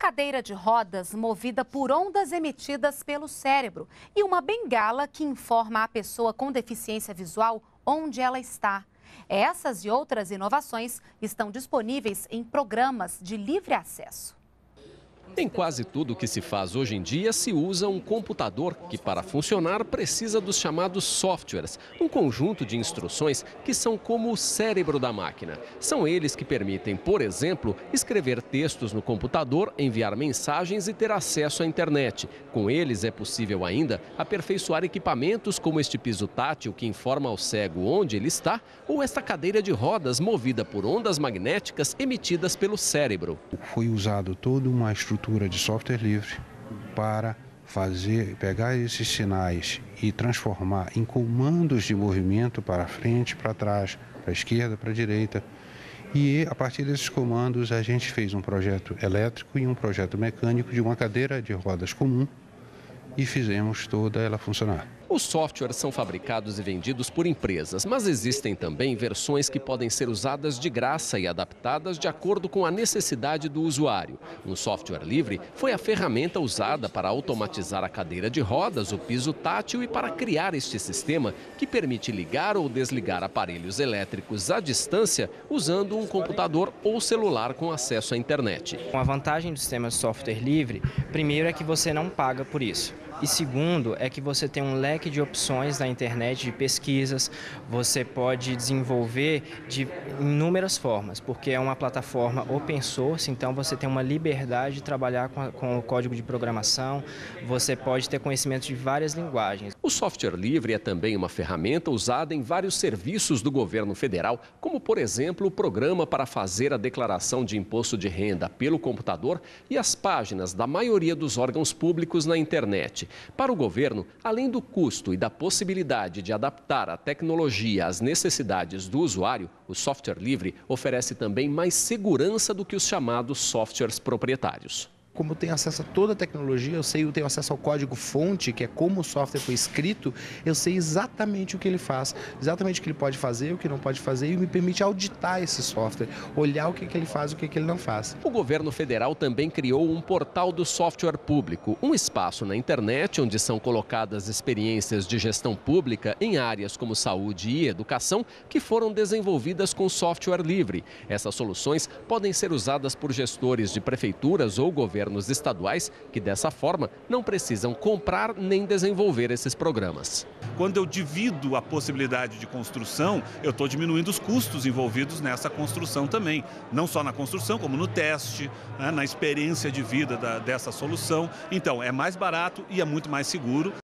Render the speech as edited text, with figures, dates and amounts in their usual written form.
cadeira de rodas movida por ondas emitidas pelo cérebro e uma bengala que informa a pessoa com deficiência visual onde ela está. Essas e outras inovações estão disponíveis em programas de livre acesso. Em quase tudo que se faz hoje em dia, se usa um computador que, para funcionar, precisa dos chamados softwares, um conjunto de instruções que são como o cérebro da máquina. São eles que permitem, por exemplo, escrever textos no computador, enviar mensagens e ter acesso à internet. Com eles é possível ainda aperfeiçoar equipamentos como este piso tátil que informa ao cego onde ele está ou esta cadeira de rodas movida por ondas magnéticas emitidas pelo cérebro. Foi usado toda uma estrutura de software livre para pegar esses sinais e transformar em comandos de movimento para frente, para trás, para esquerda, para direita. E a partir desses comandos a gente fez um projeto elétrico e um projeto mecânico de uma cadeira de rodas comum e fizemos toda ela funcionar. Os softwares são fabricados e vendidos por empresas, mas existem também versões que podem ser usadas de graça e adaptadas de acordo com a necessidade do usuário. Um software livre foi a ferramenta usada para automatizar a cadeira de rodas, o piso tátil e para criar este sistema que permite ligar ou desligar aparelhos elétricos à distância usando um computador ou celular com acesso à internet. A vantagem do sistema de software livre, primeiro, é que você não paga por isso. E segundo, é que você tem um leque de opções na internet, de pesquisas, você pode desenvolver de inúmeras formas, porque é uma plataforma open source, então você tem uma liberdade de trabalhar com o código de programação, você pode ter conhecimento de várias linguagens. O software livre é também uma ferramenta usada em vários serviços do governo federal, como, por exemplo, o programa para fazer a declaração de imposto de renda pelo computador e as páginas da maioria dos órgãos públicos na internet. Para o governo, além do custo e da possibilidade de adaptar a tecnologia às necessidades do usuário, o software livre oferece também mais segurança do que os chamados softwares proprietários. Como eu tenho acesso a toda a tecnologia, eu tenho acesso ao código-fonte, que é como o software foi escrito, eu sei exatamente o que ele faz, exatamente o que ele pode fazer, o que não pode fazer, e me permite auditar esse software, olhar o que ele faz e o que ele não faz. O governo federal também criou um portal do software público, um espaço na internet onde são colocadas experiências de gestão pública em áreas como saúde e educação, que foram desenvolvidas com software livre. Essas soluções podem ser usadas por gestores de prefeituras ou governos estaduais que, dessa forma, não precisam comprar nem desenvolver esses programas. Quando eu divido a possibilidade de construção, eu estou diminuindo os custos envolvidos nessa construção também. Não só na construção, como no teste, né, na experiência de vida dessa solução. Então, é mais barato e é muito mais seguro.